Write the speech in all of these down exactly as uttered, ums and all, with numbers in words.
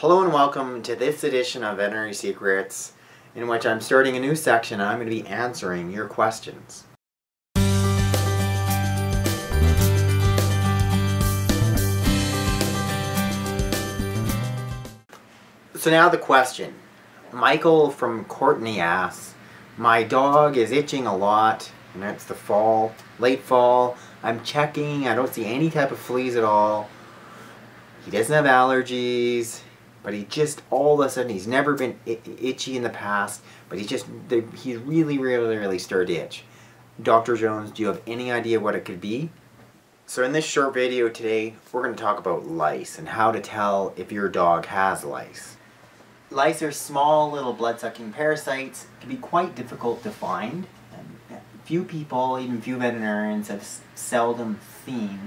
Hello and welcome to this edition of Veterinary Secrets, in which I'm starting a new section and I'm going to be answering your questions. So now the question. Michael from Courtney asks, my dog is itching a lot, and it's the fall, late fall. I'm checking, I don't see any type of fleas at all. He doesn't have allergies. But he just, all of a sudden, he's never been itchy in the past, but he's just, he's really, really, really started to itch. Doctor Jones, do you have any idea what it could be? So in this short video today, we're going to talk about lice and how to tell if your dog has lice. Lice are small little blood-sucking parasites. It can be quite difficult to find. And few people, even few veterinarians, have seldom seen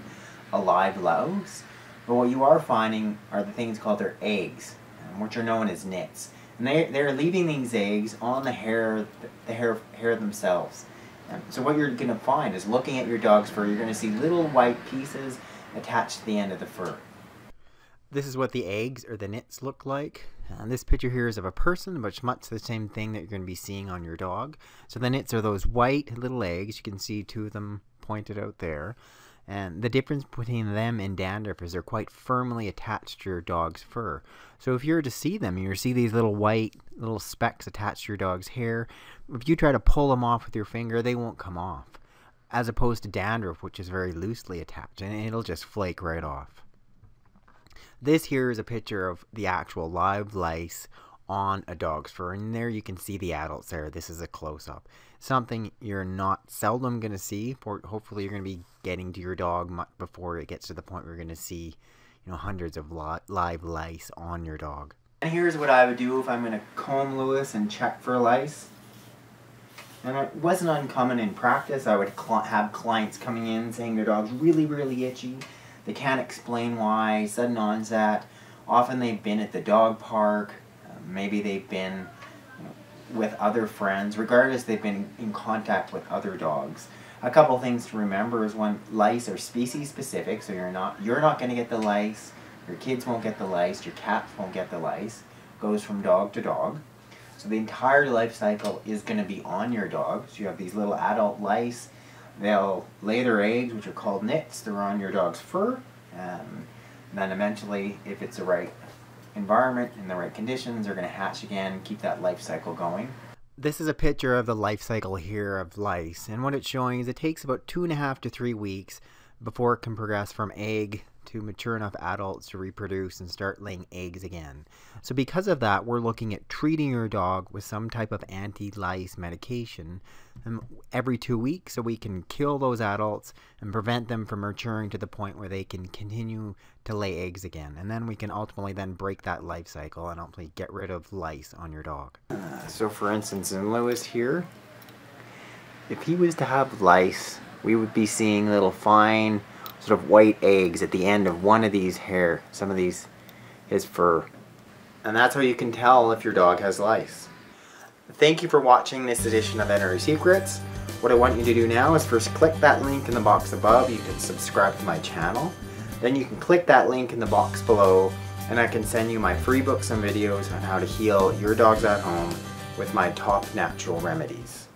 a live louse. But what you are finding are the things called their eggs, which are known as nits. And they, they're leaving these eggs on the hair, the hair, hair themselves. And so what you're going to find is, looking at your dog's fur, you're going to see little white pieces attached to the end of the fur. This is what the eggs or the nits look like. And this picture here is of a person, but much the same thing that you're going to be seeing on your dog. So the nits are those white little eggs. You can see two of them pointed out there. And the difference between them and dandruff is they're quite firmly attached to your dog's fur. So if you were to see them, you see these little white little specks attached to your dog's hair. If you try to pull them off with your finger, they won't come off. As opposed to dandruff, which is very loosely attached, and it'll just flake right off. This here is a picture of the actual live lice on a dog's fur, and there you can see the adults there. This is a close-up, something you're not seldom going to see. For hopefully you're going to be getting to your dog much before it gets to the point where you're going to see, you know, hundreds of li live lice on your dog. And here's what I would do if I'm going to comb Lewis and check for lice. And it wasn't uncommon in practice. I would cl have clients coming in saying their dog's really, really itchy. They can't explain why. Sudden onset. Often they've been at the dog park. Maybe they've been with other friends. Regardless, they've been in contact with other dogs. A couple things to remember is, one, lice are species specific, so you're not you're not going to get the lice. Your kids won't get the lice. Your cats won't get the lice. It goes from dog to dog. So the entire life cycle is going to be on your dog. So you have these little adult lice. They'll lay their eggs, which are called nits. They're on your dog's fur, um, and then eventually, if it's the right environment and the right conditions, are going to hatch again, keep that life cycle going. This is a picture of the life cycle here of lice, and what it's showing is it takes about two and a half to three weeks before it can progress from egg to mature enough adults to reproduce and start laying eggs again. So because of that, we're looking at treating your dog with some type of anti-lice medication every two weeks so we can kill those adults and prevent them from maturing to the point where they can continue to lay eggs again. And then we can ultimately then break that life cycle and hopefully get rid of lice on your dog. Uh, so for instance, in Lewis here, if he was to have lice, we would be seeing little fine sort of white eggs at the end of one of these hair, some of these, his fur. And that's how you can tell if your dog has lice. Thank you for watching this edition of Veterinary Secrets. What I want you to do now is first click that link in the box above. You can subscribe to my channel. Then you can click that link in the box below, and I can send you my free books and videos on how to heal your dogs at home with my top natural remedies.